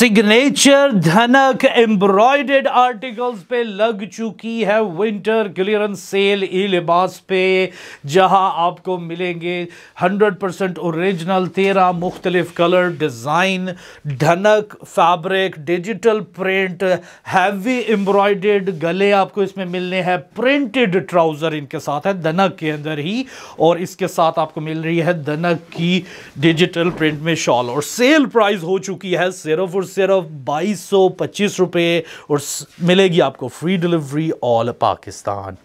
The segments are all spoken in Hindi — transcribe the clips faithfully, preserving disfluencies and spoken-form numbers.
सिग्नेचर धनक एम्ब्रॉयडर्ड आर्टिकल्स पे लग चुकी है विंटर क्लियरेंस सेल ई लिबास पे, जहां आपको मिलेंगे हंड्रेड परसेंट ओरिजिनल तेरह मुख्तलिफ कलर डिज़ाइन, धनक fabric, digital print, heavy embroidered गले आपको इसमें मिलने हैं, प्रिंटेड ट्राउज़र इनके साथ है धनक के अंदर ही, और इसके साथ आपको मिल रही है धनक की डिजिटल प्रिंट में शॉल। और सेल प्राइस हो चुकी है सिर्फ और सिर्फ बाईस सौ पच्चीस रुपये और मिलेगी आपको फ्री डिलीवरी ऑल पाकिस्तान।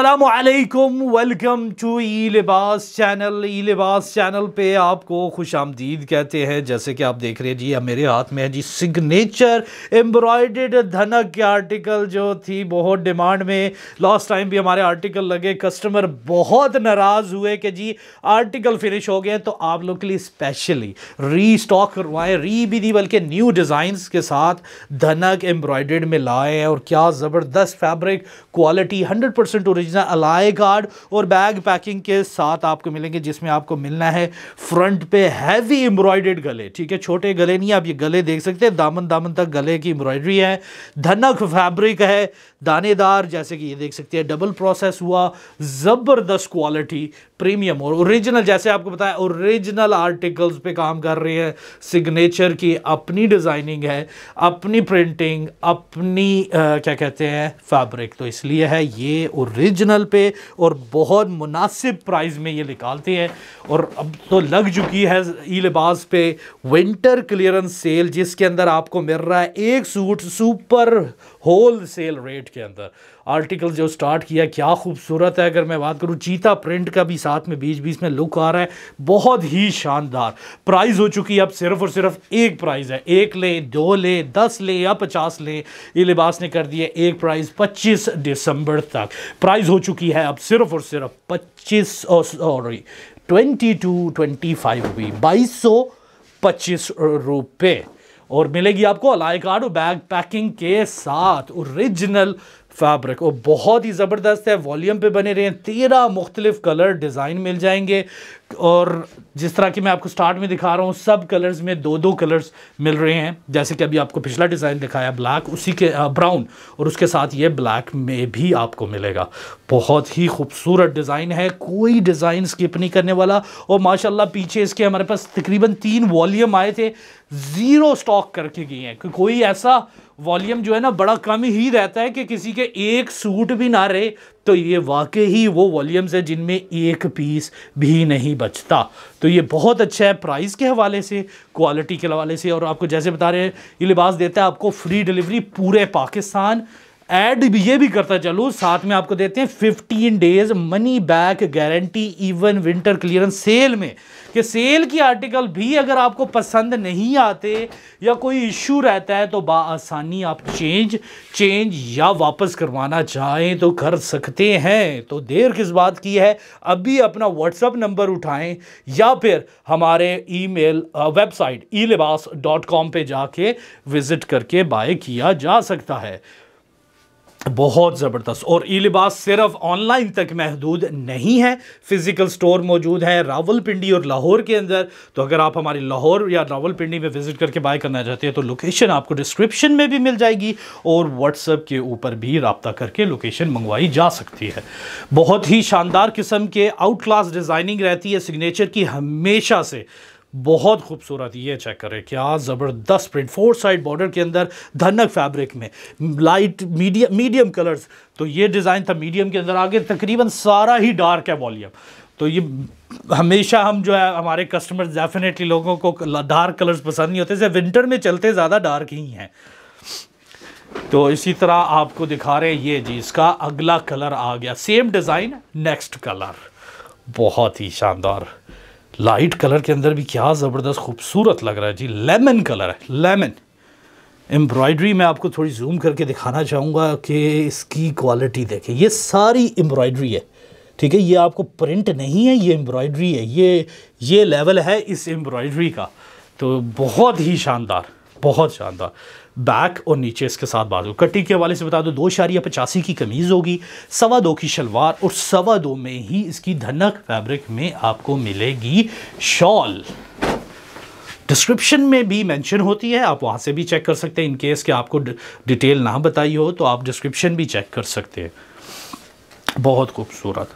अस्सलामु अलैकुम, वेलकम टू ई लिबास चैनल। ई लिबास चैनल पे आपको खुश आमदीद कहते हैं। जैसे कि आप देख रहे हैं जी, अब मेरे हाथ में है जी सिग्नेचर एम्ब्रॉयडर्ड धनक के आर्टिकल, जो थी बहुत डिमांड में। लास्ट टाइम भी हमारे आर्टिकल लगे, कस्टमर बहुत नाराज़ हुए कि जी आर्टिकल फिनिश हो गए, तो आप लोग के लिए स्पेशली री स्टॉक करवाएँ। री भी नहीं बल्कि न्यू डिज़ाइंस के साथ धनक एम्ब्रॉयडर्ड में लाए हैं, और क्या ज़बरदस्त fabric quality, hundred percent original अलाई कार्ड और बैग पैकिंग के साथ आपको मिलेंगे, जिसमें आपको मिलना है फ्रंट पे हैवी एम्ब्रॉयडर्ड गले। ठीक है, छोटे गले नहीं, आप ये गले देख सकते हैं, दामन दामन तक गले की एम्ब्रॉयडरी है। धनक फैब्रिक है दानेदार, जैसे कि ये देख सकते हैं, डबल प्रोसेस हुआ, ज़बरदस्त क्वालिटी, प्रीमियम और ओरिजिनल। जैसे आपको बताया, ओरिजिनल आर्टिकल्स पे काम कर रहे हैं सिग्नेचर की, अपनी डिज़ाइनिंग है, अपनी प्रिंटिंग, अपनी आ, क्या कहते हैं फैब्रिक, तो इसलिए है ये ओरिजिनल पे और बहुत मुनासिब प्राइस में ये निकालते हैं। और अब तो लग चुकी है ई लिबास पे विंटर क्लियरेंस सेल, जिसके अंदर आपको मिल रहा है एक suit super wholesale rate के अंदर। आर्टिकल जो स्टार्ट किया, क्या खूबसूरत है। अगर मैं बात करूँ, चीता प्रिंट का भी साथ में बीच बीच में लुक आ रहा है, बहुत ही शानदार। प्राइस हो चुकी है अब सिर्फ और सिर्फ एक प्राइस है। एक लें, दो लें, दस लें या पचास लें, ये लिबास ने कर दिया एक प्राइस पच्चीस दिसंबर तक। प्राइस हो चुकी है अब सिर्फ और सिर्फ पच्चीस sorry twenty two twenty five रुपये बाईस सौ पच्चीस रुपये और मिलेगी आपको अलाई कार्ड और बैग पैकिंग के साथ, ओरिजिनल फैब्रिक और बहुत ही ज़बरदस्त है। वॉल्यूम पे बने रहे हैं, तेरह मुख्तलिफ कलर डिज़ाइन मिल जाएंगे, और जिस तरह कि मैं आपको स्टार्ट में दिखा रहा हूँ, सब कलर्स में दो दो कलर्स मिल रहे हैं। जैसे कि अभी आपको पिछला डिज़ाइन दिखाया ब्लैक, उसी के ब्राउन, और उसके साथ ये ब्लैक में भी आपको मिलेगा। बहुत ही खूबसूरत डिज़ाइन है, कोई डिज़ाइन स्किप नहीं करने वाला। और माशाल्लाह पीछे इसके हमारे पास तकरीबन तीन वॉल्यूम आए थे, ज़ीरो स्टॉक करके गए हैं, कोई ऐसा वॉल्यूम जो है ना बड़ा कम ही रहता है कि किसी के एक सूट भी ना रहे, तो ये वाकई ही वो वॉल्यूम्स है जिनमें एक पीस भी नहीं बचता। तो ये बहुत अच्छा है प्राइस के हवाले से, क्वालिटी के हवाले से। और आपको जैसे बता रहे हैं, ये लिबास देता है आपको फ्री डिलीवरी पूरे पाकिस्तान। ऐड भी ये भी करता चलो, साथ में आपको देते हैं fifteen days money back guarantee even winter clearance sale में, कि सेल की आर्टिकल भी अगर आपको पसंद नहीं आते या कोई इशू रहता है, तो बाआसानी आप चेंज चेंज या वापस करवाना चाहें तो कर सकते हैं। तो देर किस बात की है, अभी अपना व्हाट्सअप नंबर उठाएं या फिर हमारे ईमेल वेबसाइट ई लिबास डॉट कॉम पर जाके विज़िट करके बाय किया जा सकता है। बहुत ज़बरदस्त। और ई लिबास सिर्फ ऑनलाइन तक महदूद नहीं है, फ़िज़िकल स्टोर मौजूद है रावलपिंडी और लाहौर के अंदर। तो अगर आप हमारी लाहौर या रावलपिंडी में विज़िट करके बाय करना चाहते हैं, तो लोकेशन आपको डिस्क्रिप्शन में भी मिल जाएगी, और व्हाट्सएप के ऊपर भी रब्ता करके लोकेशन मंगवाई जा सकती है। बहुत ही शानदार किस्म के आउट क्लास डिज़ाइनिंग रहती है सिग्नेचर की हमेशा से, बहुत खूबसूरत। ये चेक करें, क्या ज़बरदस्त प्रिंट, फोर साइड बॉर्डर के अंदर, धनक फैब्रिक में, लाइट मीडियम मीडियम कलर्स। तो ये डिज़ाइन था मीडियम के अंदर, आगे तकरीबन सारा ही डार्क है वॉल्यूम। तो ये हमेशा हम जो है, हमारे कस्टमर्स डेफिनेटली लोगों को डार्क कलर्स पसंद नहीं होते, जैसे विंटर में चलते ज़्यादा डार्क ही हैं। तो इसी तरह आपको दिखा रहे हैं, ये जी इसका अगला कलर आ गया, सेम डिज़ाइन नेक्स्ट कलर, बहुत ही शानदार लाइट कलर के अंदर भी, क्या ज़बरदस्त खूबसूरत लग रहा है जी। लेमन कलर है, लेमन एम्ब्रॉयडरी में आपको थोड़ी जूम करके दिखाना चाहूँगा कि इसकी क्वालिटी देखें। ये सारी एम्ब्रॉयडरी है, ठीक है, ये आपको प्रिंट नहीं है, ये एम्ब्रॉयडरी है, ये ये लेवल है इस एम्ब्रॉयडरी का। तो बहुत ही शानदार, बहुत शानदार। बैक और नीचे इसके साथ बाजू। कटी के हवाले से बता दो, दो शारिया पचासी की कमीज़ होगी, सवा दो की शलवार और सवा दो में ही इसकी धनक फैब्रिक में आपको मिलेगी शॉल। डिस्क्रिप्शन में भी मेंशन होती है, आप वहाँ से भी चेक कर सकते हैं। इन केस के आपको डिटेल ना बताई हो तो आप डिस्क्रिप्शन भी चेक कर सकते हैं। बहुत खूबसूरत।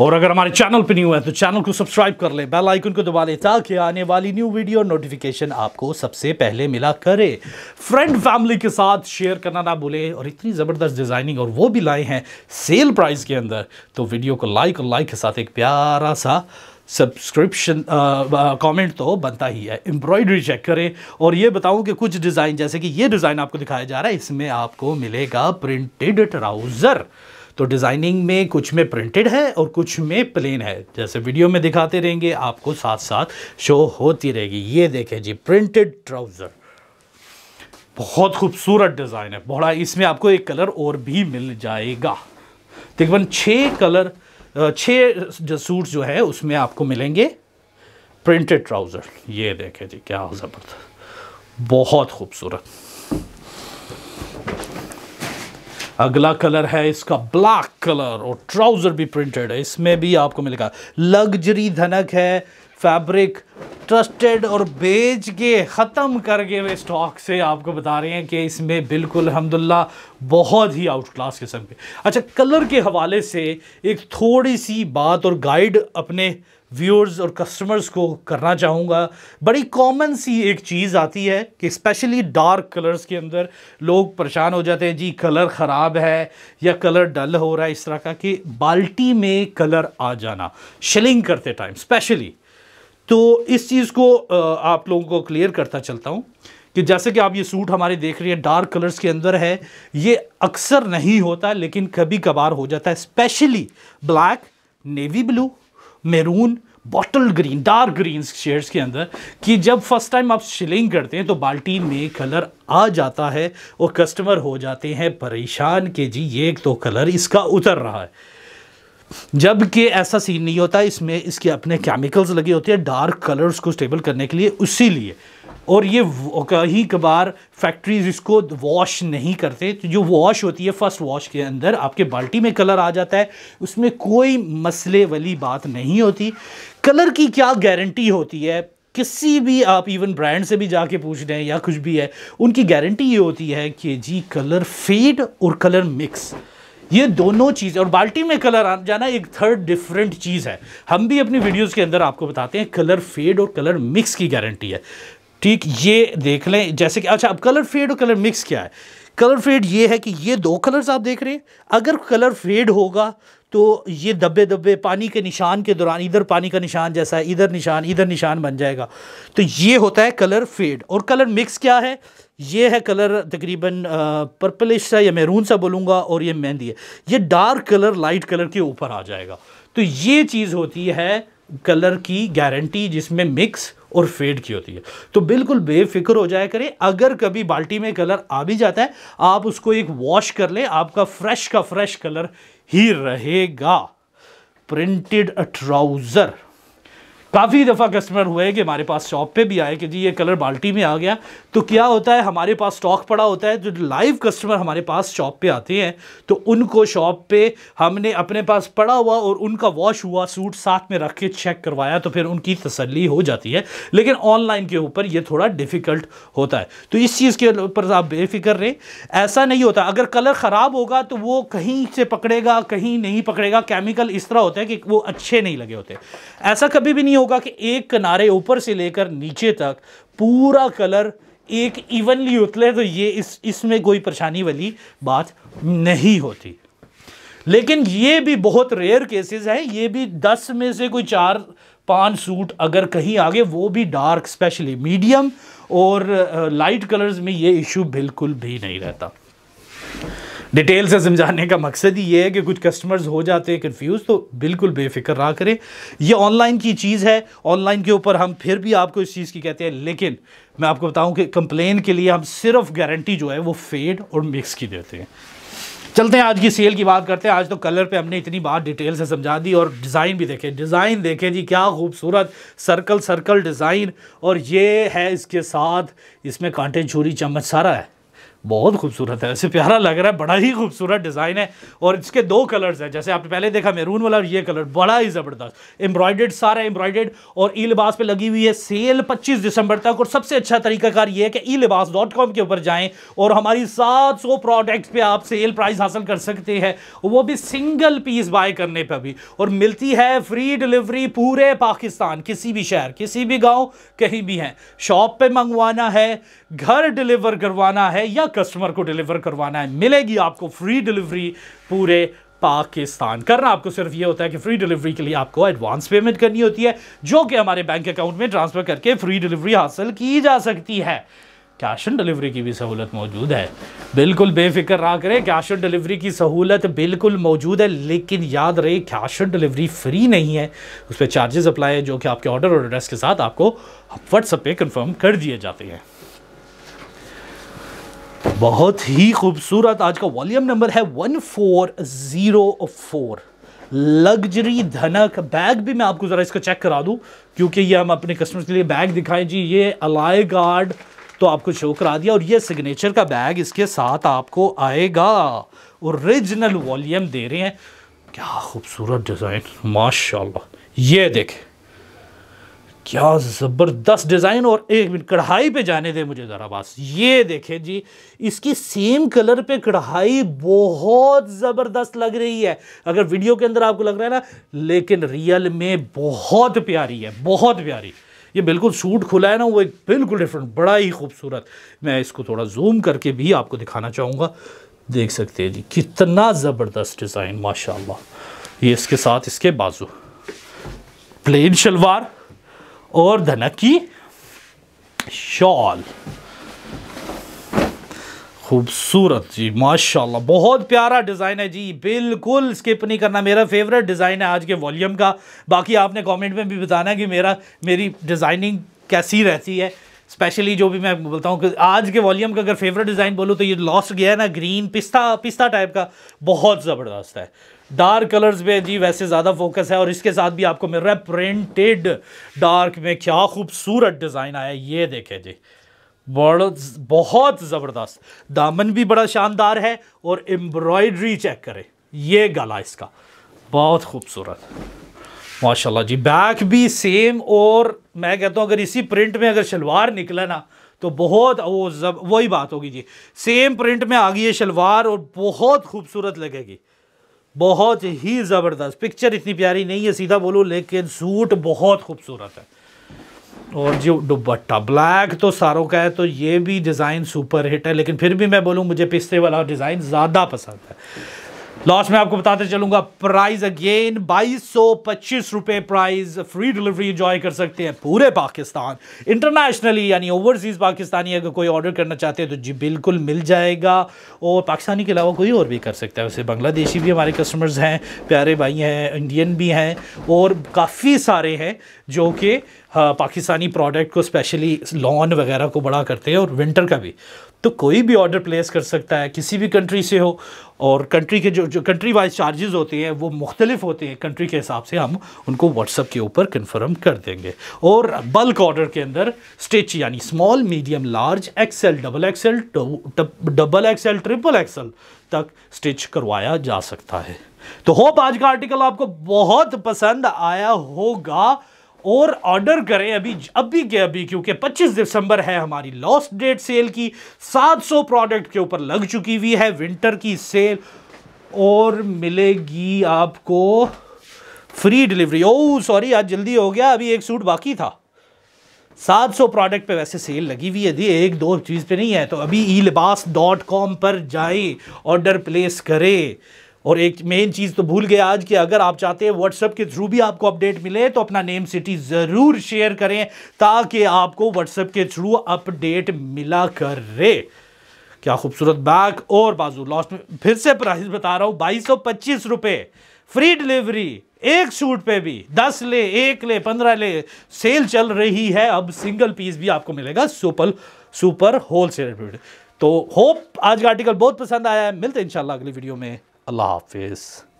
और अगर हमारे चैनल पर न्यू है तो चैनल को सब्सक्राइब कर लें, बेल आइकन को दबा लें ताकि आने वाली न्यू वीडियो नोटिफिकेशन आपको सबसे पहले मिला करे। फ्रेंड फैमिली के साथ शेयर करना ना भूलें। और इतनी ज़बरदस्त डिज़ाइनिंग, और वो भी लाए हैं सेल प्राइस के अंदर, तो वीडियो को लाइक और लाइक के साथ एक प्यारा सा सब्सक्रिप्शन कमेंट तो बनता ही है। एम्ब्रॉयडरी चेक करें। और ये बताऊं कि कुछ डिज़ाइन, जैसे कि ये डिज़ाइन आपको दिखाया जा रहा है, इसमें आपको मिलेगा प्रिंटेड ट्राउज़र। तो डिज़ाइनिंग में कुछ में प्रिंटेड है और कुछ में प्लेन है। जैसे वीडियो में दिखाते रहेंगे, आपको साथ साथ शो होती रहेगी। ये देखें जी, प्रिंटेड ट्राउज़र, बहुत खूबसूरत डिज़ाइन है। बड़ा इसमें आपको एक कलर और भी मिल जाएगा। तकरीबन छः कलर छः सूट जो है उसमें आपको मिलेंगे प्रिंटेड ट्राउज़र। ये देखें जी, क्या ज़बरदस्त, बहुत खूबसूरत। अगला कलर है इसका ब्लैक कलर, और ट्राउज़र भी प्रिंटेड है। इसमें भी आपको मिलेगा लग्जरी धनक है, फैब्रिक ट्रस्टेड और बेच के ख़त्म करके हुए स्टॉक से आपको बता रहे हैं कि इसमें बिल्कुल अल्हम्दुलिल्लाह बहुत ही आउट क्लास किस्म के। अच्छा, कलर के हवाले से एक थोड़ी सी बात और गाइड अपने व्यूअर्स और कस्टमर्स को करना चाहूँगा। बड़ी कॉमन सी एक चीज़ आती है कि स्पेशली डार्क कलर्स के अंदर लोग परेशान हो जाते हैं, जी कलर ख़राब है या कलर डल हो रहा है, इस तरह का कि बाल्टी में कलर आ जाना शेलिंग करते टाइम स्पेशली। तो इस चीज़ को आप लोगों को क्लियर करता चलता हूँ कि जैसे कि आप ये सूट हमारे देख रहे हैं, डार्क कलर्स के अंदर है। ये अक्सर नहीं होता लेकिन कभी कभार हो जाता है, specially black, navy blue, maroon, bottle green, dark green shades के अंदर, कि जब फर्स्ट टाइम आप शिलिंग करते हैं तो बाल्टी में कलर आ जाता है और कस्टमर हो जाते हैं परेशान कि जी ये तो कलर इसका उतर रहा है। जबकि ऐसा सीन नहीं होता, इसमें इसके अपने केमिकल्स लगे होते हैं डार्क कलर्स को स्टेबल करने के लिए, उसी लिए। और ये कहीं कभार फैक्ट्रीज इसको वॉश नहीं करते, तो जो वॉश होती है फर्स्ट वॉश के अंदर आपके बाल्टी में कलर आ जाता है। उसमें कोई मसले वाली बात नहीं होती। कलर की क्या गारंटी होती है, किसी भी आप इवन ब्रांड से भी जाके पूछ रहे हैं या कुछ भी है, उनकी गारंटी ये होती है कि जी कलर फेड और कलर मिक्स, ये दोनों चीज़। और बाल्टी में कलर आ जाना एक थर्ड डिफरेंट चीज़ है। हम भी अपनी वीडियोस के अंदर आपको बताते हैं कलर फेड और कलर मिक्स की गारंटी है, ठीक, ये देख लें। जैसे कि अच्छा, अब कलर फेड और कलर मिक्स क्या है? कलर फेड ये है कि ये दो कलर्स आप देख रहे हैं, अगर कलर फेड होगा तो ये दब्बे दब्बे पानी के निशान के दौरान, इधर पानी का निशान जैसा है, इधर निशान, इधर निशान बन जाएगा, तो ये होता है कलर फेड। और कलर मिक्स क्या है? ये है कलर तकरीबन पर्पलिश सा या मैरून सा बोलूँगा, और ये मेहंदी है, ये डार्क कलर लाइट कलर के ऊपर आ जाएगा। तो ये चीज़ होती है कलर की गारंटी, जिसमें मिक्स और फेड की होती है। तो बिल्कुल बेफिक्र हो जाया करें, अगर कभी बाल्टी में कलर आ भी जाता है आप उसको एक वॉश कर लें, आपका फ्रेश का फ्रेश कलर ही रहेगा। प्रिंटेड ट्राउज़र, काफ़ी दफ़ा कस्टमर हुए कि हमारे पास शॉप पे भी आए कि जी ये कलर बाल्टी में आ गया। तो क्या होता है, हमारे पास स्टॉक पड़ा होता है, जो लाइव कस्टमर हमारे पास शॉप पे आते हैं तो उनको शॉप पे हमने अपने पास पड़ा हुआ और उनका वॉश हुआ सूट साथ में रख के चेक करवाया, तो फिर उनकी तसल्ली हो जाती है। लेकिन ऑनलाइन के ऊपर ये थोड़ा डिफ़िकल्ट होता है, तो इस चीज़ के ऊपर आप बेफिक्र रहे। ऐसा नहीं होता, अगर कलर ख़राब होगा तो वो कहीं से पकड़ेगा, कहीं नहीं पकड़ेगा। केमिकल इस तरह होता है कि वो अच्छे नहीं लगे होते। ऐसा कभी भी नहीं होगा कि एक किनारे ऊपर से लेकर नीचे तक पूरा कलर एक इवनली उतले, तो ये इस इसमें कोई परेशानी वाली बात नहीं होती। लेकिन ये भी बहुत रेयर केसेस है, ये भी दस में से कोई चार पांच सूट अगर कहीं आगे, वो भी डार्क, स्पेशली मीडियम और लाइट कलर्स में ये इशू बिल्कुल भी नहीं रहता। डिटेल से समझाने का मकसद ही ये है कि कुछ कस्टमर्स हो जाते हैं कंफ्यूज, तो बिल्कुल बेफिक्र रहा करें। ये ऑनलाइन की चीज़ है, ऑनलाइन के ऊपर हम फिर भी आपको इस चीज़ की कहते हैं। लेकिन मैं आपको बताऊं कि कंप्लेन के लिए हम सिर्फ गारंटी जो है वो फेड और मिक्स की देते हैं। चलते हैं आज की सेल की बात करते हैं। आज तो कलर पे हमने इतनी बात डिटेल से समझा दी, और डिज़ाइन भी देखें, डिज़ाइन देखें जी क्या खूबसूरत सर्कल सर्कल डिज़ाइन, और ये है इसके साथ, इसमें कांटे छुरी चम्मच सारा है, बहुत खूबसूरत है, ऐसे प्यारा लग रहा है, बड़ा ही खूबसूरत डिज़ाइन है। और इसके दो कलर्स हैं, जैसे आपने पहले देखा मैरून वाला और ये कलर, बड़ा ही ज़बरदस्त एम्ब्रॉयडर्ड, सारा एम्ब्रॉयडर्ड, और ई लिबास पे लगी हुई है सेल पच्चीस दिसंबर तक। और सबसे अच्छा तरीकाकार ये है कि ई लिबास डॉट कॉम के ऊपर जाएँ और हमारी सात सौ प्रोडक्ट्स पर आप सेल प्राइस हासिल कर सकते हैं, वो भी सिंगल पीस बाय करने पर भी, और मिलती है फ्री डिलीवरी पूरे पाकिस्तान, किसी भी शहर, किसी भी गाँव, कहीं भी हैं। शॉप पर मंगवाना है, घर डिलीवर करवाना है, या कस्टमर को डिलीवर करवाना है, मिलेगी आपको फ्री डिलीवरी पूरे पाकिस्तान। करना आपको सिर्फ ये होता है कि फ्री डिलीवरी के लिए आपको एडवांस पेमेंट करनी होती है, जो कि हमारे बैंक अकाउंट में ट्रांसफ़र करके फ्री डिलीवरी हासिल की जा सकती है। कैश ऑन डिलीवरी की भी सहूलत मौजूद है, बिल्कुल बेफिक्र ना करें, कैश ऑन डिलीवरी की सहूलत बिल्कुल मौजूद है। लेकिन याद रहे, कैश ऑन डिलीवरी फ्री नहीं है, उस पर चार्जेस अप्लाई है, जो कि आपके ऑर्डर और एड्रेस के साथ आपको व्हाट्सएप पे कन्फर्म कर दिए जाते हैं। बहुत ही खूबसूरत, आज का वॉल्यूम नंबर है one four zero four, luxury Dhanak bag भी मैं आपको ज़रा इसको चेक करा दूं, क्योंकि ये हम अपने कस्टमर्स के लिए बैग दिखाएं जी। ये अलाय गार्ड तो आपको शो करा दिया, और ये सिग्नेचर का बैग इसके साथ आपको आएगा, ओरिजिनल वॉल्यूम दे रहे हैं। क्या खूबसूरत डिज़ाइन, माशाल्लाह, ये देखें क्या ज़बरदस्त डिज़ाइन। और एक मिनट कढ़ाई पे जाने दें मुझे ज़रा, बस ये देखें जी, इसकी सेम कलर पे कढ़ाई बहुत ज़बरदस्त लग रही है, अगर वीडियो के अंदर आपको लग रहा है ना, लेकिन रियल में बहुत प्यारी है, बहुत प्यारी। ये बिल्कुल सूट खुला है ना, वो एक बिल्कुल डिफरेंट, बड़ा ही खूबसूरत। मैं इसको थोड़ा जूम करके भी आपको दिखाना चाहूँगा, देख सकते हैं जी कितना ज़बरदस्त डिज़ाइन, माशाल्लाह। ये इसके साथ इसके बाजू, प्लेन शलवार और धनक की शॉल, खूबसूरत जी माशाल्लाह, बहुत प्यारा डिज़ाइन है जी, बिल्कुल स्किप नहीं करना। मेरा फेवरेट डिज़ाइन है आज के वॉल्यूम का, बाकी आपने कमेंट में भी बताना कि मेरा मेरी डिज़ाइनिंग कैसी रहती है। स्पेशली जो भी मैं बोलता हूँ कि आज के वॉल्यूम का अगर फेवरेट डिज़ाइन बोलूँ तो ये लॉस्ट गया है ना, ग्रीन पिस्ता पिस्ता टाइप का, बहुत ज़बरदस्त है। डार्क कलर्स पे जी वैसे ज़्यादा फोकस है, और इसके साथ भी आपको मिल रहा है प्रिंटेड डार्क में, क्या खूबसूरत डिज़ाइन आया, ये देखें जी, बड़ा बहुत ज़बरदस्त। दामन भी बड़ा शानदार है, और एम्ब्रॉयडरी चेक करें, ये गला इसका बहुत खूबसूरत, माशाल्लाह जी। बैक भी सेम, और मैं कहता हूँ अगर इसी प्रिंट में अगर शलवार निकला ना तो बहुत वो जब वही बात होगी जी, सेम प्रिंट में आ गई है शलवार, और बहुत खूबसूरत लगेगी, बहुत ही ज़बरदस्त। पिक्चर इतनी प्यारी नहीं है सीधा बोलूँ, लेकिन सूट बहुत खूबसूरत है। और जो दुपट्टा ब्लैक तो सारों का है, तो ये भी डिज़ाइन सुपर हिट है, लेकिन फिर भी मैं बोलूँ मुझे पिस्ते वाला डिज़ाइन ज़्यादा पसंद है। लास्ट में आपको बताते चलूँगा, प्राइस अगेन बाईस सौ पच्चीस रुपये प्राइस, फ्री डिलीवरी इंजॉय कर सकते हैं पूरे पाकिस्तान। इंटरनेशनली यानी ओवरसीज़ पाकिस्तानी अगर कोई ऑर्डर करना चाहते हैं तो जी बिल्कुल मिल जाएगा, और पाकिस्तानी के अलावा कोई और भी कर सकता है। वैसे बांग्लादेशी भी हमारे कस्टमर्स हैं, प्यारे भाई हैं, इंडियन भी हैं, और काफ़ी सारे हैं जो कि पाकिस्तानी प्रोडक्ट को स्पेशली लॉन वगैरह को बड़ा करते हैं, और विंटर का भी, तो कोई भी ऑर्डर प्लेस कर सकता है किसी भी कंट्री से हो। और कंट्री के जो जो कंट्री वाइज चार्जेस होते हैं वो मुख्तलिफ होते हैं, कंट्री के हिसाब से हम उनको व्हाट्सअप के ऊपर कंफर्म कर देंगे। और बल्क ऑर्डर के अंदर स्टिच यानी small, medium, large, XL, double XL, double XL, triple XL तक स्टिच करवाया जा सकता है। तो होप आज का आर्टिकल आपको बहुत पसंद आया होगा, और ऑर्डर करें अभी अभी के अभी, क्योंकि पच्चीस दिसंबर है हमारी लॉस्ट डेट सेल की। सात सौ प्रोडक्ट के ऊपर लग चुकी हुई है विंटर की सेल, और मिलेगी आपको फ्री डिलीवरी। ओह सॉरी, आज जल्दी हो गया, अभी एक सूट बाकी था। सात सौ प्रोडक्ट पे वैसे सेल लगी हुई है जी, एक दो चीज़ पे नहीं है। तो अभी ई लिबास डॉट कॉम पर जाएं, ऑर्डर प्लेस करें। और एक मेन चीज़ तो भूल गया आज कि अगर आप चाहते हैं व्हाट्सएप के थ्रू भी आपको अपडेट मिले तो अपना नेम सिटी ज़रूर शेयर करें, ताकि आपको व्हाट्सएप के थ्रू अपडेट मिला करे। क्या खूबसूरत बैग और बाजू। लास्ट में फिर से प्राइस बता रहा हूँ, बाईस सौ पच्चीस रुपये, फ्री डिलीवरी एक सूट पे भी, दस ले, एक ले, पंद्रह ले, सेल चल रही है। अब सिंगल पीस भी आपको मिलेगा super super wholesale rate. तो होप आज का आर्टिकल बहुत पसंद आया है। मिलते हैं इंशाल्लाह अगली वीडियो में। अल्लाह हाफिज़।